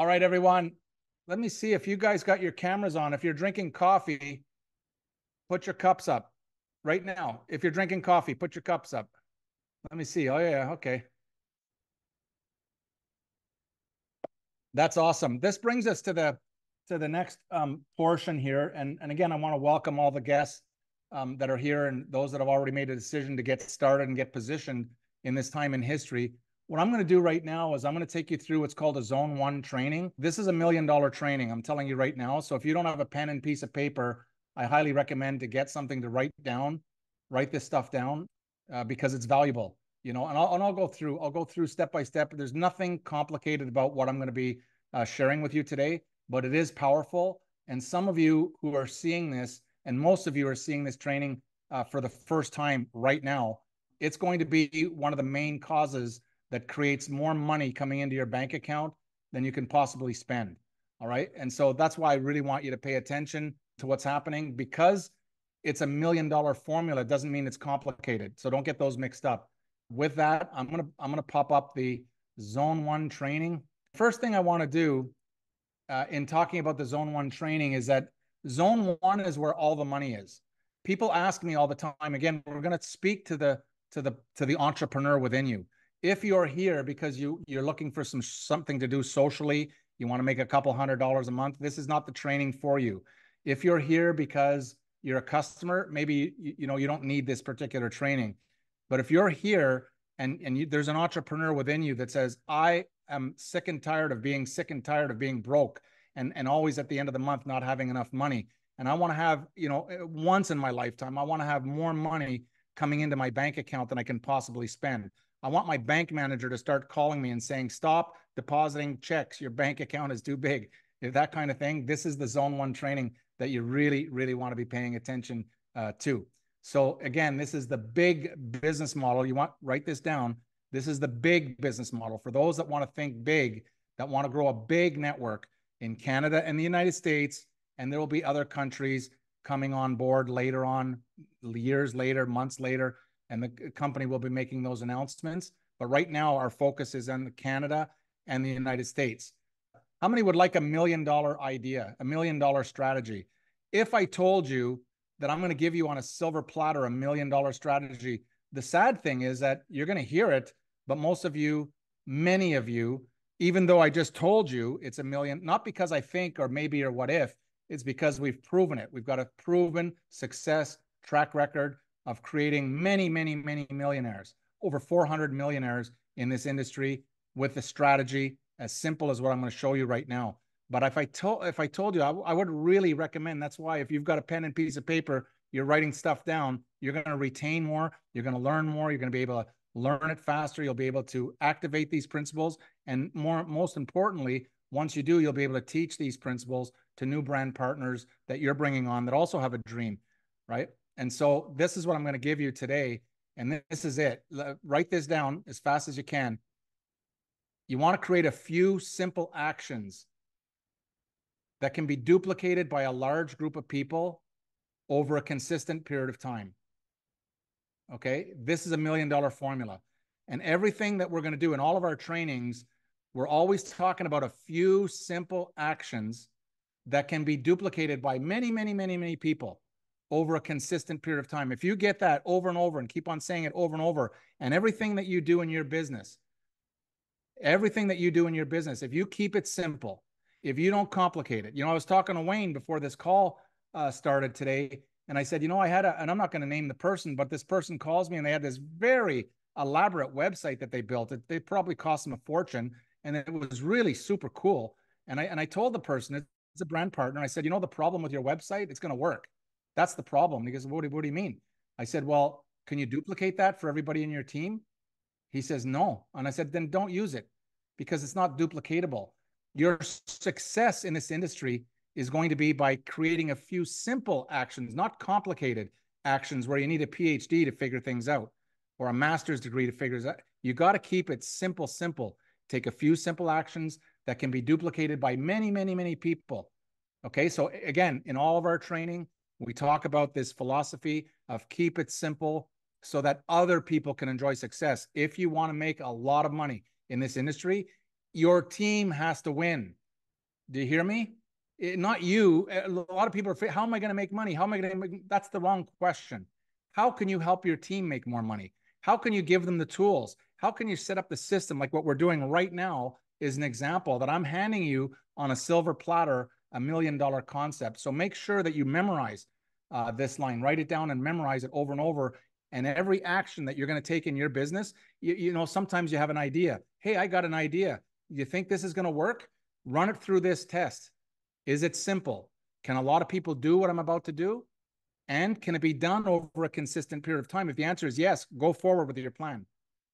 All right, everyone. Let me see if you guys got your cameras on. If you're drinking coffee, put your cups up right now. If you're drinking coffee, put your cups up. Let me see. Oh, yeah. Okay. That's awesome. This brings us to the next portion here. And again, I want to welcome all the guests that are here and those that have already made a decision to get started and get positioned in this time in history. What I'm going to do right now is I'm going to take you through what's called a Zone 1 training. This is a $1 million training, I'm telling you right now. So if you don't have a pen and piece of paper, I highly recommend to get something to write down, write this stuff down because it's valuable, you know, and I'll go through, step by step. There's nothing complicated about what I'm going to be sharing with you today, but it is powerful. And some of you who are seeing this, and most of you are seeing this training for the first time right now, it's going to be one of the main causes that creates more money coming into your bank account than you can possibly spend, all right? And so that's why I really want you to pay attention to what's happening, because it's a $1 million formula doesn't mean it's complicated. So don't get those mixed up. With that, I'm gonna pop up the Zone 1 training. First thing I wanna do in talking about the Zone 1 training is that Zone 1 is where all the money is. People ask me all the time, again, we're gonna speak to the entrepreneur within you. If you're here because you're looking for something to do socially, you want to make a couple $100 a month, this is not the training for you. If you're here because you're a customer, maybe you know you don't need this particular training. But if you're here and there's an entrepreneur within you that says, I am sick and tired of being broke and always at the end of the month not having enough money, and I want to have, you know, once in my lifetime, I want to have more money coming into my bank account than I can possibly spend. I want my bank manager to start calling me and saying, stop depositing checks. Your bank account is too big. If that kind of thing, this is the Zone 1 training that you really, really want to be paying attention to. So again, this is the big business model. You want, write this down. This is the big business model for those that want to think big, that want to grow a big network in Canada and the United States. And there will be other countries coming on board later on, years later, months later. And the company will be making those announcements. But right now, our focus is on Canada and the United States. How many would like $1 million idea, $1 million strategy? If I told you that I'm going to give you on a silver platter $1 million strategy, the sad thing is that you're going to hear it, but most of you, many of you, even though I just told you it's $1 million, not because I think or maybe or what if, it's because we've proven it. We've got a proven success track record of creating many, many, many millionaires, over 400 millionaires in this industry with a strategy as simple as what I'm going to show you right now. But if I told you, I would really recommend, that's why if you've got a pen and piece of paper, you're writing stuff down, you're going to retain more, you're going to learn more, you're going to be able to learn it faster, you'll be able to activate these principles. And most importantly, once you do, you'll be able to teach these principles to new brand partners that you're bringing on that also have a dream, right? And so this is what I'm going to give you today. And this is it. Write this down as fast as you can. You want to create a few simple actions that can be duplicated by a large group of people over a consistent period of time. Okay. This is a $1 million formula. And everything that we're going to do in all of our trainings, we're always talking about a few simple actions that can be duplicated by many, many, many, many people over a consistent period of time. If you get that over and over and keep on saying it over and over, and everything that you do in your business, everything that you do in your business, if you keep it simple, if you don't complicate it, you know, I was talking to Wayne before this call started today, and I said, you know, I had and I'm not going to name the person, but this person calls me and they had this very elaborate website that they built. They probably cost them a fortune, and it was really super cool. And I told the person, it's a brand partner. I said, you know, the problem with your website, it's going to work. That's the problem. He goes, what do you mean? I said, well, can you duplicate that for everybody in your team? He says, no. And I said, then don't use it because it's not duplicatable. Your success in this industry is going to be by creating a few simple actions, not complicated actions where you need a PhD to figure things out or a master's degree to figure it out. You got to keep it simple, simple. Take a few simple actions that can be duplicated by many, many, many people. Okay. So again, in all of our training, we talk about this philosophy of keep it simple so that other people can enjoy success. If you want to make a lot of money in this industry, your team has to win. Do you hear me? Not you. A lot of people are, how am I going to make money? How am I going to make? That's the wrong question. How can you help your team make more money? How can you give them the tools? How can you set up the system? Like what we're doing right now is an example that I'm handing you on a silver platter, $1 million concept. So make sure that you memorize this line, write it down and memorize it over and over. And every action that you're going to take in your business, you know, sometimes you have an idea. Hey, I got an idea. You think this is going to work? Run it through this test. Is it simple? Can a lot of people do what I'm about to do? And can it be done over a consistent period of time? If the answer is yes, go forward with your plan.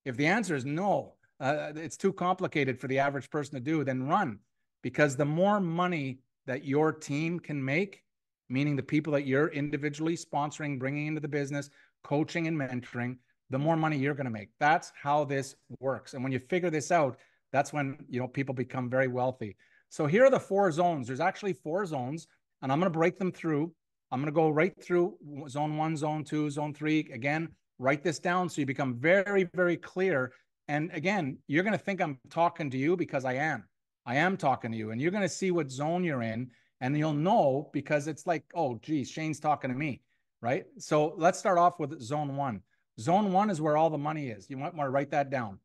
If the answer is no, it's too complicated for the average person to do, then run. Because the more money that your team can make, meaning the people that you're individually sponsoring, bringing into the business, coaching and mentoring, the more money you're going to make. That's how this works. And when you figure this out, that's when, you know, people become very wealthy. So here are the 4 zones. There's actually 4 zones, and I'm going to break them through. I'm going to go right through zone 1, zone 2, zone 3. Again, write this down so you become very, very clear. And again, you're going to think I'm talking to you because I am. I am talking to you, and you're going to see what zone you're in, and you'll know because it's like, oh, geez, Shane's talking to me, right? So let's start off with zone 1. Zone 1 is where all the money is. You might want to write that down.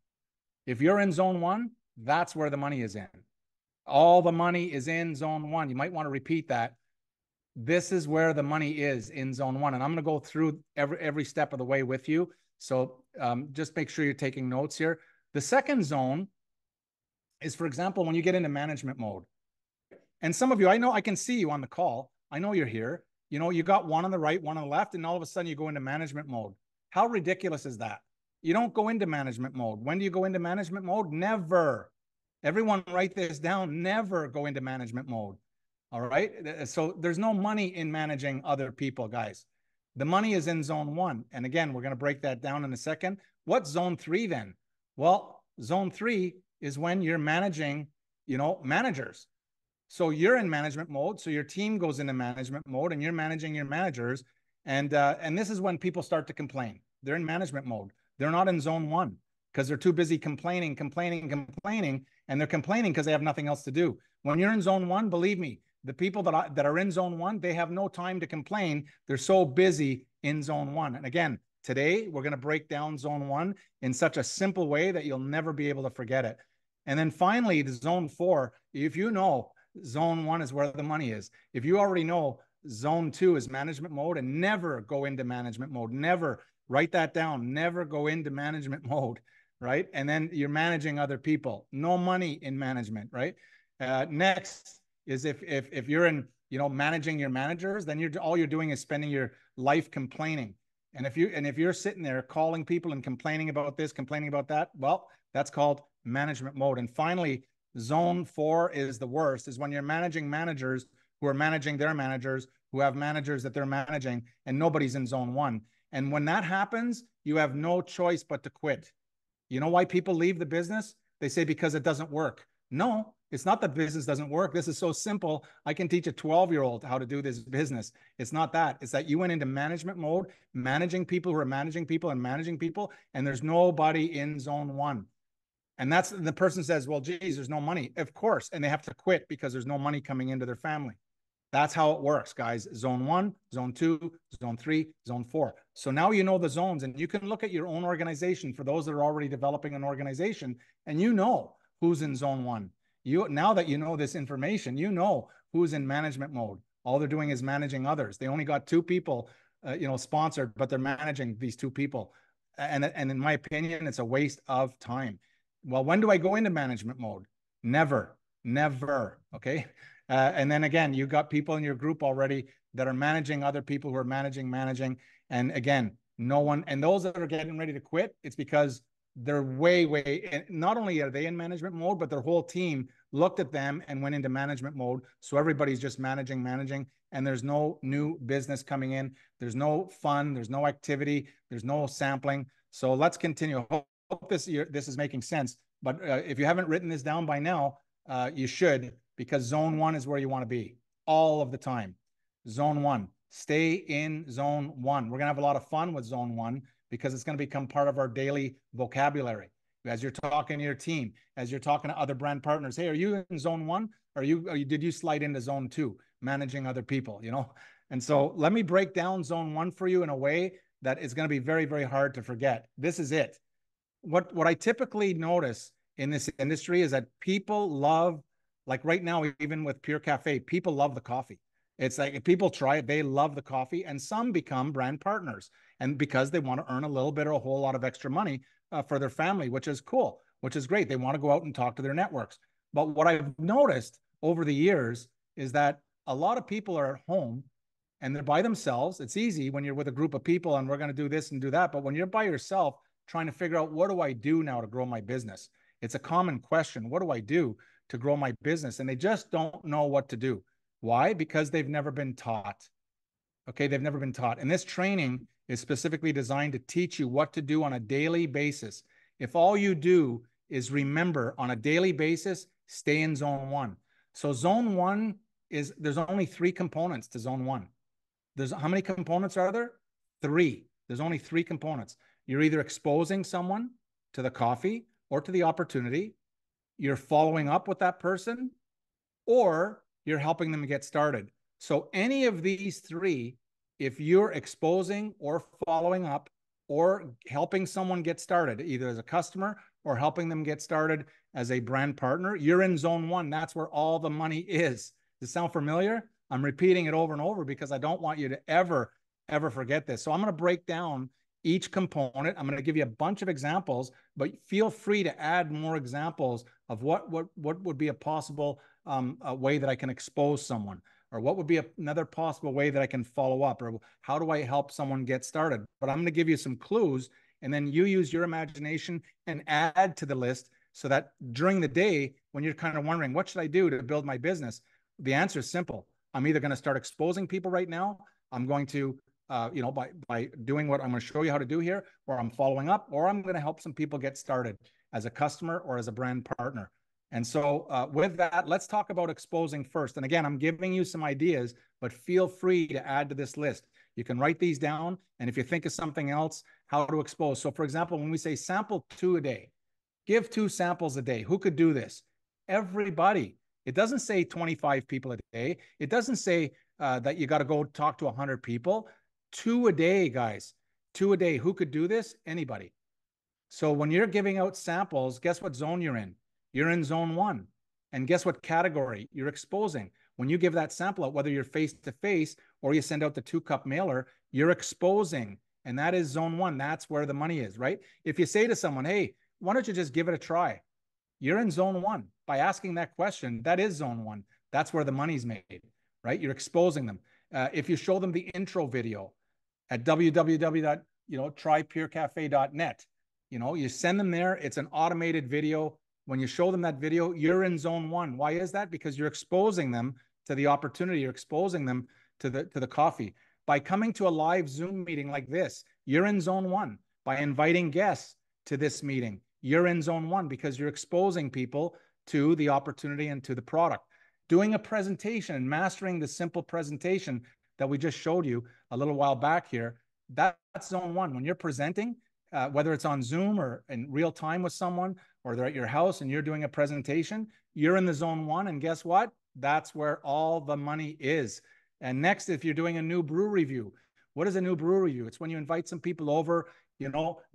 If you're in zone 1, that's where the money is in. All the money is in zone 1. You might want to repeat that. This is where the money is in zone 1. And I'm going to go through every step of the way with you. So just make sure you're taking notes here. The second zone is, for example, when you get into management mode. And some of you, I know I can see you on the call. I know you're here. You know, you got one on the right, one on the left, and all of a sudden you go into management mode. How ridiculous is that? You don't go into management mode. When do you go into management mode? Never. Everyone write this down. Never go into management mode. All right. So there's no money in managing other people, guys. The money is in zone 1. And again, we're going to break that down in a second. What's zone 3 then? Well, zone 3 is when you're managing, you know, managers. So you're in management mode. So your team goes into management mode and you're managing your managers. And this is when people start to complain. They're in management mode. They're not in zone 1 because they're too busy complaining. And they're complaining because they have nothing else to do. When you're in zone 1, believe me, the people that are in zone 1, they have no time to complain. They're so busy in zone 1. And again, today, we're going to break down zone 1 in such a simple way that you'll never be able to forget it. And then finally, the zone 4, if you know zone 1 is where the money is. If you already know zone 2 is management mode, and never go into management mode, never write that down, never go into management mode, right? And then you're managing other people, no money in management, right? Next is if you're in, you know, managing your managers, then you're all you're doing is spending your life complaining. And if you're sitting there calling people and complaining about this, complaining about that, well, that's called management mode. And finally, zone 4 is the worst, is when you're managing managers who are managing their managers, who have managers that they're managing, and nobody's in zone 1. And when that happens, you have no choice but to quit. You know why people leave the business? They say, because it doesn't work. No, it's not that business doesn't work. This is so simple. I can teach a 12-year-old how to do this business. It's not that. It's that you went into management mode, managing people who are managing people, and there's nobody in zone 1. And that's, the person says, well, geez, there's no money. Of course. And they have to quit because there's no money coming into their family. That's how it works, guys. Zone 1, zone 2, zone 3, zone 4. So now you know the zones, and you can look at your own organization for those that are already developing an organization, and you know who's in zone 1. You, now that you know this information, you know who's in management mode. All they're doing is managing others. They only got 2 people, you know, sponsored, but they're managing these 2 people. And in my opinion, it's a waste of time. Well, when do I go into management mode? Never, never. Okay. And then again, you've got people in your group already that are managing other people who are managing. And again, no one, and those that are getting ready to quit, it's because they're way, not only are they in management mode, but their whole team looked at them and went into management mode. So everybody's just managing, and there's no new business coming in. There's no fun. There's no activity. There's no sampling. So let's continue. Hope this is making sense, but if you haven't written this down by now, you should, because zone 1 is where you want to be all of the time. Zone 1, stay in zone 1. We're going to have a lot of fun with zone 1 because it's going to become part of our daily vocabulary. as you're talking to your team, as you're talking to other brand partners. Hey, are you in zone one? Did you slide into zone two, managing other people, you know? And so let me break down zone one for you in a way that is going to be very, very hard to forget. This is it. What I typically notice in this industry is that people love, like right now, even with PureCafe, people love the coffee. It's like if people try it, they love the coffee, and some become brand partners, and because they want to earn a little bit or a whole lot of extra money for their family, which is cool, which is great. They want to go out and talk to their networks. But what I've noticed over the years is that a lot of people are at home and they're by themselves. It's easy when you're with a group of people and we're going to do this and do that. But when you're by yourself trying to figure out, what do I do now to grow my business? It's a common question. What do I do to grow my business? And they just don't know what to do. Why? Because they've never been taught. Okay, they've never been taught. And this training is specifically designed to teach you what to do on a daily basis. If all you do is remember on a daily basis, stay in zone one. So zone one is, there's only three components to zone one. There's, how many components are there? Three. There's only three components. You're either exposing someone to the coffee or to the opportunity, you're following up with that person, or you're helping them get started. So any of these three, if you're exposing or following up or helping someone get started, either as a customer or helping them get started as a brand partner, you're in zone one. That's where all the money is. Does it sound familiar? I'm repeating it over and over because I don't want you to ever, ever forget this. So I'm going to break down each component. I'm going to give you a bunch of examples, but feel free to add more examples of what would be a possible a way that I can expose someone, or what would be another possible way that I can follow up, or how do I help someone get started? But I'm going to give you some clues, and then you use your imagination and add to the list so that during the day, when you're kind of wondering, what should I do to build my business? The answer is simple. I'm either going to start exposing people right now. I'm going to by doing what I'm going to show you how to do here, or I'm following up, or I'm going to help some people get started as a customer or as a brand partner. And so with that, let's talk about exposing first. And again, I'm giving you some ideas, but feel free to add to this list. You can write these down. And if you think of something else, how to expose. So for example, when we say sample 2 a day, give 2 samples a day, who could do this? Everybody. It doesn't say 25 people a day. It doesn't say that you got to go talk to 100 people. 2 a day, guys, 2 a day. Who could do this? Anybody. So when you're giving out samples, guess what zone you're in? You're in zone one. And guess what category you're exposing? When you give that sample out, whether you're face-to-face or you send out the 2-cup mailer, you're exposing. And that is zone one. That's where the money is, right? If you say to someone, hey, why don't you just give it a try? You're in zone one. By asking that question, that is zone one. That's where the money's made, right? You're exposing them. If you show them the intro video at www.trypurecafe.net, you send them there. It's an automated video. When you show them that video, you're in zone one. Why is that? Because you're exposing them to the opportunity. You're exposing them to the coffee. By coming to a live Zoom meeting like this, you're in zone one. By inviting guests to this meeting, you're in zone one because you're exposing people to the opportunity and to the product. Doing a presentation and mastering the simple presentation that we just showed you a little while back here, that's zone one. When you're presenting, whether it's on Zoom or in real time with someone, or they're at your house and you're doing a presentation, you're in the zone one. And guess what? That's where all the money is. And next, if you're doing a new brew review, what is a new brew review? It's when you invite some people over,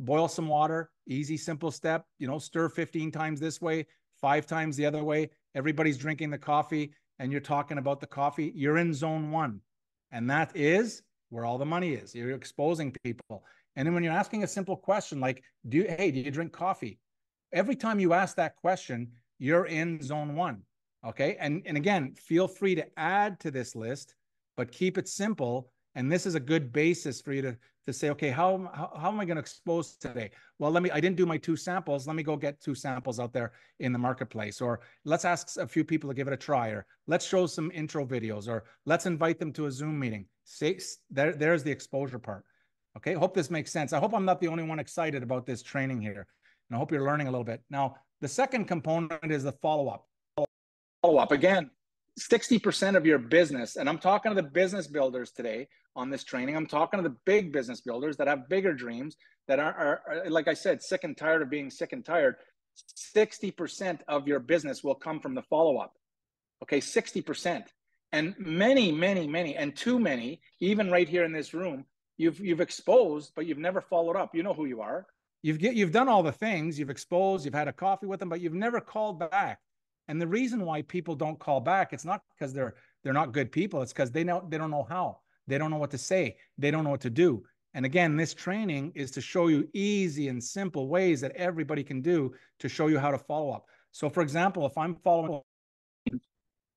boil some water, easy, simple step, stir 15 times this way, 5 times the other way. Everybody's drinking the coffee and you're talking about the coffee. You're in zone one. And that is where all the money is. You're exposing people. And then when you're asking a simple question, like, do you drink coffee? Every time you ask that question, you're in zone one, okay? And again, feel free to add to this list, but keep it simple. And this is a good basis for you to say, okay, how am I going to expose today? Well, I didn't do my 2 samples. Let me go get 2 samples out there in the marketplace, or let's ask a few people to give it a try, or let's show some intro videos, or let's invite them to a Zoom meeting. There's the exposure part, okay? Hope this makes sense. I hope I'm not the only one excited about this training here. And I hope you're learning a little bit. Now, the second component is the follow-up. Again, 60% of your business, and I'm talking to the business builders today on this training. I'm talking to the big business builders that have bigger dreams, that are like I said, sick and tired of being sick and tired. 60% of your business will come from the follow-up. Okay, 60%. And many, many, many, and too many, even right here in this room, you've exposed, but you've never followed up. You know who you are. You've done all the things, you've exposed, you've had a coffee with them, but you've never called back. And the reason why people don't call back, it's not because they're not good people. It's because they don't know how. They don't know what to say. They don't know what to do. And again, this training is to show you easy and simple ways that everybody can do to show you how to follow up. So for example, if I'm following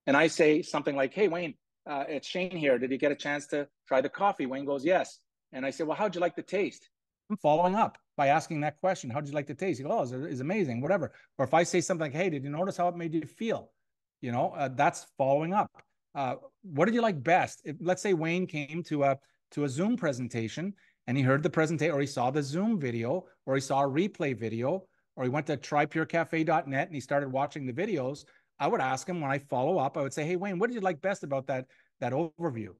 and I say something like, hey, Wayne, it's Shane here. Did you get a chance to try the coffee? Wayne goes, yes. And I say, well, how'd you like the taste? I'm following up by asking that question. How'd you like the taste? He goes, oh, it's amazing, whatever. Or if I say something like, hey, did you notice how it made you feel? You know, that's following up. What did you like best? If, let's say Wayne came to a Zoom presentation and he heard the presentation, or he saw the Zoom video, or he saw a replay video, or he went to trypurecafe.net and he started watching the videos. I would ask him when I follow up, I would say, hey, Wayne, what did you like best about that overview?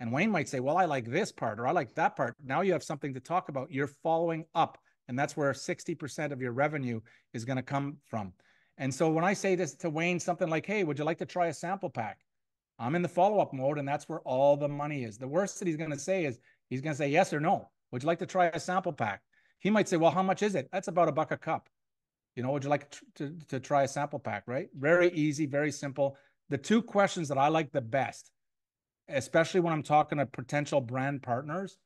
And Wayne might say, well, I like this part, or I like that part. Now you have something to talk about. You're following up. And that's where 60% of your revenue is going to come from. And so when I say this to Wayne, something like, hey, would you like to try a sample pack? I'm in the follow-up mode, and that's where all the money is. The worst that he's going to say is, he's going to say yes or no. Would you like to try a sample pack? He might say, well, how much is it? That's about $1 a cup. You know, would you like to try a sample pack, right? Very easy, very simple. The two questions that I like the best, especially when I'm talking to potential brand partners,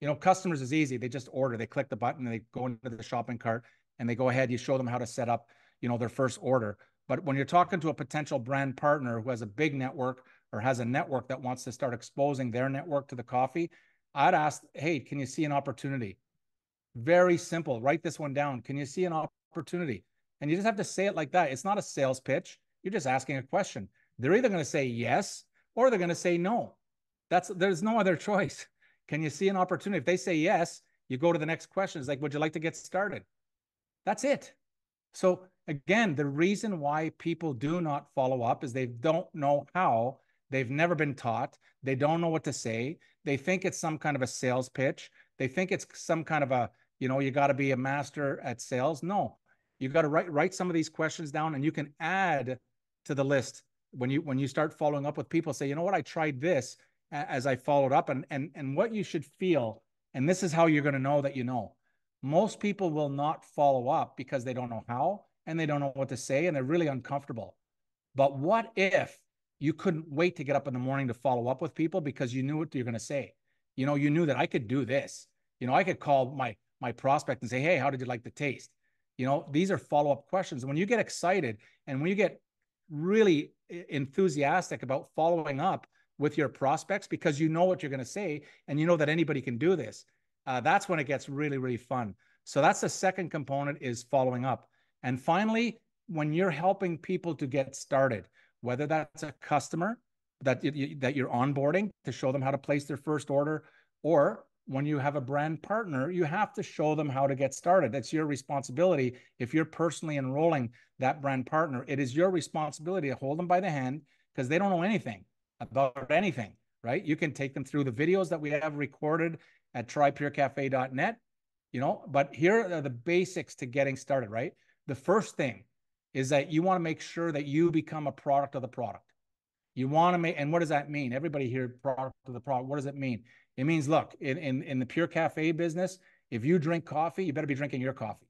you know, customers is easy. They just order, they click the button, and they go into the shopping cart and they go ahead. You show them how to set up, you know, their first order. But when you're talking to a potential brand partner who has a big network or has a network that wants to start exposing their network to the coffee, I'd ask, hey, can you see an opportunity? Very simple. Write this one down. Can you see an opportunity? And you just have to say it like that. It's not a sales pitch. You're just asking a question. They're either going to say yes, or they're going to say no. There's no other choice. Can you see an opportunity? If they say yes, you go to the next question. It's like, would you like to get started? That's it. So again, the reason why people do not follow up is they don't know how. They've never been taught. They don't know what to say. They think it's some kind of a sales pitch. They think it's some kind of a, you know, you got to be a master at sales. No, you got to write some of these questions down, and you can add to the list. When you start following up with people, say, you know what, I tried this as I followed up, and what you should feel. And this is how you're going to know that, you know, most people will not follow up because they don't know how, and they don't know what to say, and they're really uncomfortable. But what if you couldn't wait to get up in the morning to follow up with people because you knew what you're going to say? You know, you knew that I could do this. You know, I could call my prospect and say, hey, how did you like the taste? You know, these are follow-up questions. When you get excited and when you get really enthusiastic about following up with your prospects because you know what you're going to say and you know that anybody can do this, that's when it gets really, really fun. So that's the second component, is following up. And finally, when you're helping people to get started, whether that's a customer that you're onboarding to show them how to place their first order, or when you have a brand partner, you have to show them how to get started. That's your responsibility. If you're personally enrolling that brand partner, it is your responsibility to hold them by the hand because they don't know anything about anything, right? You can take them through the videos that we have recorded at trypurecafe.net, you know, but here are the basics to getting started, right? The first thing is that you want to make sure that you become a product of the product. You want to make, and what does that mean? Everybody here, product of the product, what does it mean? It means, look, in the Pure Cafe business, if you drink coffee, you better be drinking your coffee.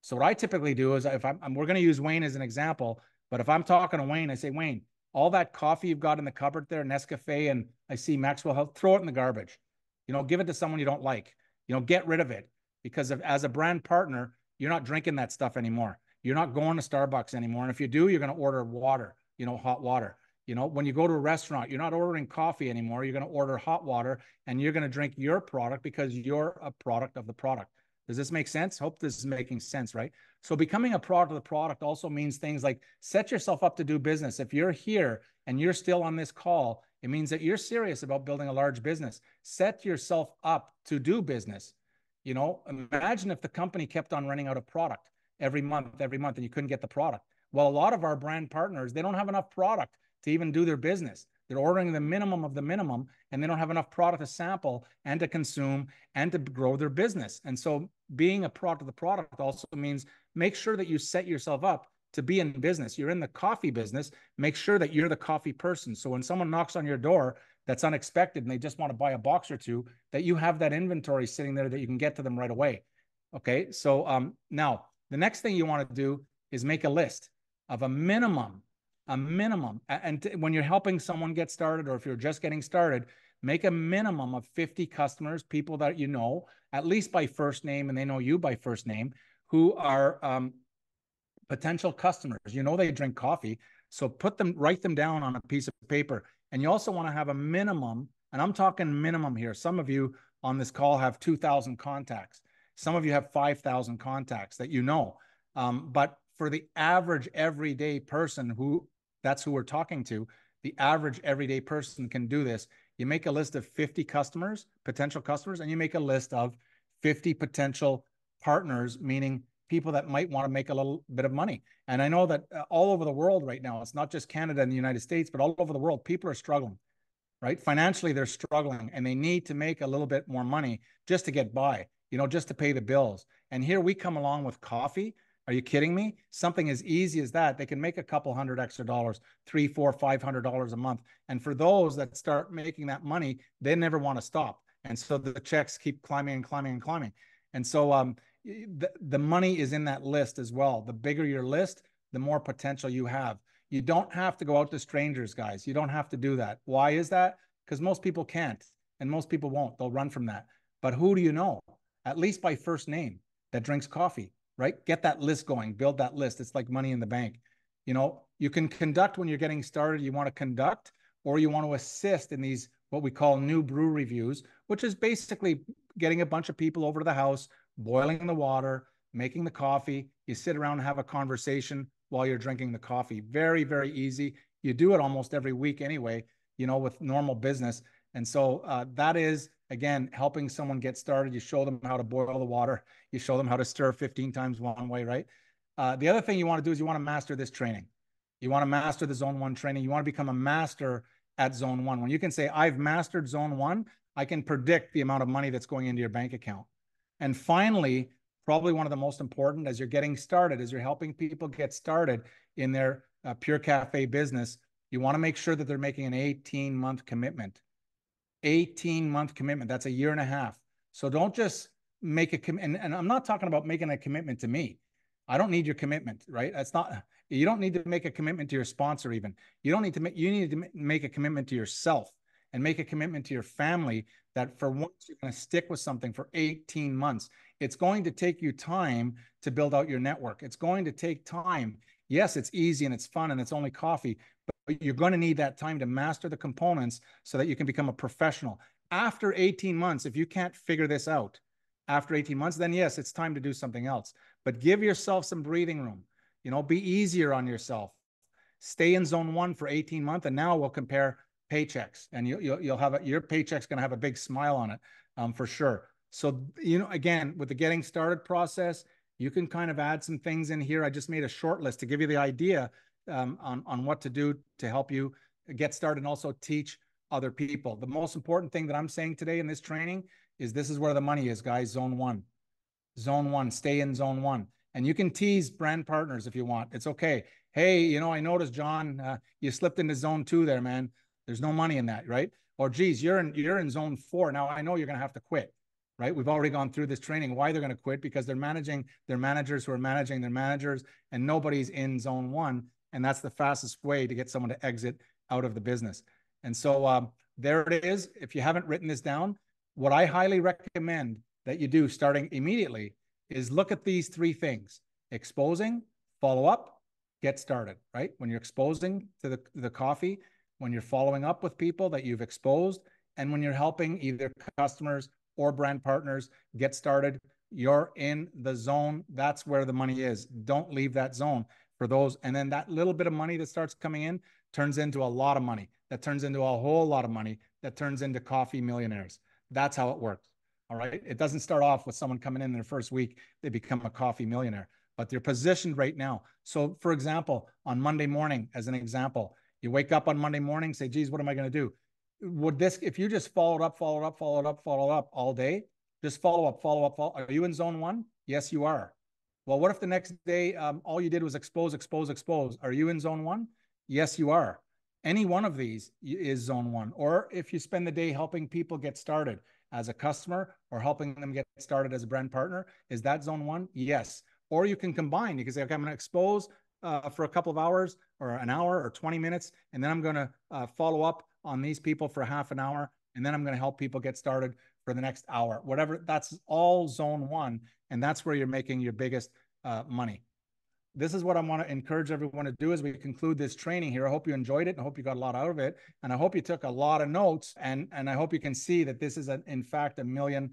So what I typically do is, if we're going to use Wayne as an example, but if I'm talking to Wayne, I say, Wayne, all that coffee you've got in the cupboard there, Nescafe, and I see Maxwell Health, throw it in the garbage. You know, give it to someone you don't like. You know, get rid of it, because as a brand partner, you're not drinking that stuff anymore. You're not going to Starbucks anymore. And if you do, you're going to order water, you know, hot water. You know, when you go to a restaurant, you're not ordering coffee anymore. You're going to order hot water, and you're going to drink your product because you're a product of the product. Does this make sense? Hope this is making sense, right? So becoming a product of the product also means things like set yourself up to do business. If you're here and you're still on this call, it means that you're serious about building a large business. Set yourself up to do business. You know, imagine if the company kept on running out of product every month, and you couldn't get the product. Well, a lot of our brand partners, they don't have enough product to even do their business. They're ordering the minimum of the minimum, and they don't have enough product to sample and to consume and to grow their business. And so being a product of the product also means make sure that you set yourself up to be in business. You're in the coffee business. Make sure that you're the coffee person. So when someone knocks on your door that's unexpected and they just want to buy a box or two, that you have that inventory sitting there that you can get to them right away. Okay, so now the next thing you want to do is make a list of a minimum. And when you're helping someone get started, or if you're just getting started, make a minimum of 50 customers, people that you know, at least by first name, and they know you by first name, who are potential customers. You know they drink coffee, so write them down on a piece of paper. And you also want to have a minimum, and I'm talking minimum here. Some of you on this call have 2,000 contacts. Some of you have 5,000 contacts that you know. But for the average everyday person that's who we're talking to, the average everyday person can do this. You make a list of 50 customers, potential customers, and you make a list of 50 potential partners, meaning people that might want to make a little bit of money. And I know that all over the world right now, it's not just Canada and the United States, but all over the world, people are struggling, right? Financially, they're struggling, and they need to make a little bit more money just to get by, you know, just to pay the bills. And here we come along with coffee. Are you kidding me? Something as easy as that, they can make a couple hundred extra dollars, $300, $400, $500 a month. And for those that start making that money, they never want to stop. And so the checks keep climbing and climbing and climbing. And so the money is in that list as well. The bigger your list, the more potential you have. You don't have to go out to strangers, guys. You don't have to do that. Why is that? Because most people can't, and most people won't. They'll run from that. But who do you know, at least by first name, that drinks coffee? Right? Get that list going, build that list. It's like money in the bank. You know, you can conduct when you're getting started, you want to conduct, or you want to assist in these, what we call new brew reviews, which is basically getting a bunch of people over to the house, boiling the water, making the coffee. You sit around and have a conversation while you're drinking the coffee. Very, very easy. You do it almost every week anyway, you know, with normal business. And so that is, again, helping someone get started. You show them how to boil the water. You show them how to stir 15 times one way, right? The other thing you want to do is you want to master this training. You want to master the Zone 1 training. You want to become a master at Zone 1. When you can say, I've mastered Zone 1, I can predict the amount of money that's going into your bank account. And finally, probably one of the most important as you're getting started, as you're helping people get started in their Pure Cafe business, you want to make sure that they're making an 18-month commitment. 18-month commitment. That's a year and a half. So don't just make a commitment. And I'm not talking about making a commitment to me. I don't need your commitment, right? That's not, you don't need to make a commitment to your sponsor even. You don't need to make, you need to make a commitment to yourself and make a commitment to your family that for once you're going to stick with something for 18 months. It's going to take you time to build out your network. It's going to take time. Yes, it's easy and it's fun and it's only coffee, but you're going to need that time to master the components so that you can become a professional. After 18 months, if you can't figure this out after 18 months, then yes, it's time to do something else. But give yourself some breathing room. You know, be easier on yourself. Stay in Zone 1 for 18 months, and now we'll compare paychecks. And you'll have your paycheck's going to have a big smile on it for sure. So, you know, again, with the getting started process, you can kind of add some things in here. I just made a short list to give you the idea on what to do to help you get started and also teach other people. The most important thing that I'm saying today in this training is this is where the money is, guys. Zone 1. Zone 1. Stay in Zone 1. And you can tease brand partners if you want. It's okay. Hey, you know, I noticed, John, you slipped into Zone 2 there, man. There's no money in that, right? Or, geez, you're in Zone 4. Now, I know you're going to have to quit, right? We've already gone through this training. Why they're going to quit? Because they're managing their managers who are managing their managers, and nobody's in Zone 1. And that's the fastest way to get someone to exit out of the business. And so there it is. If you haven't written this down, what I highly recommend that you do starting immediately is look at these three things: exposing, follow up, get started, right? When you're exposing to the coffee, when you're following up with people that you've exposed, and when you're helping either customers or brand partners get started, you're in the zone. That's where the money is. Don't leave that zone. For those, and then that little bit of money that starts coming in turns into a lot of money, that turns into a whole lot of money, that turns into coffee millionaires. That's how it works. All right. It doesn't start off with someone coming in their first week, they become a coffee millionaire, but they're positioned right now. So for example, on Monday morning, as an example, You wake up on Monday morning, say, geez, what am I going to do? Would this, if you just followed up all day, just follow up. Are you in zone one? Yes, you are. Well, what if the next day all you did was expose? Are you in zone one? Yes, you are. Any one of these is zone one. Or if you spend the day helping people get started as a customer or helping them get started as a brand partner, is that zone one? Yes. Or you can combine. You can say, okay, I'm going to expose for a couple of hours or an hour or 20 minutes, and then I'm going to follow up on these people for half an hour, and then I'm going to help people get started for the next hour. Whatever, that's all zone one, and that's where you're making your biggest money. This is what I want to encourage everyone to do as we conclude this training here. I hope you enjoyed it. I hope you got a lot out of it. And I hope you took a lot of notes. And I hope you can see that this is, in fact, $1 million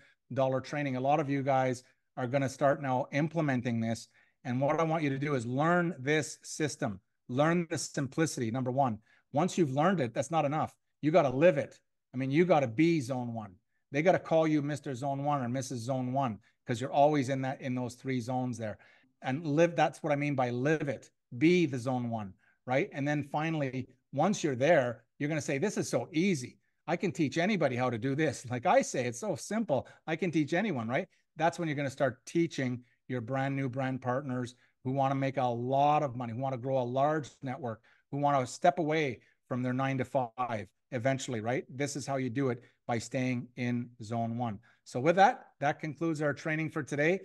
training. A lot of you guys are going to start now implementing this. And what I want you to do is learn this system. Learn the simplicity, number one. Once you've learned it, that's not enough. You got to live it. I mean, you got to be zone one. They got to call you Mr. Zone One or Mrs. Zone One, because you're always in that, in those three zones there. And live, that's what I mean by live it. Be the zone one, right? And then finally, once you're there, you're going to say, this is so easy. I can teach anybody how to do this. Like I say, it's so simple. I can teach anyone, right? That's when you're going to start teaching your brand new brand partners who want to make a lot of money, who want to grow a large network, who want to step away from their 9 to 5 eventually, right? This is how you do it, by staying in zone one. So with that, that concludes our training for today.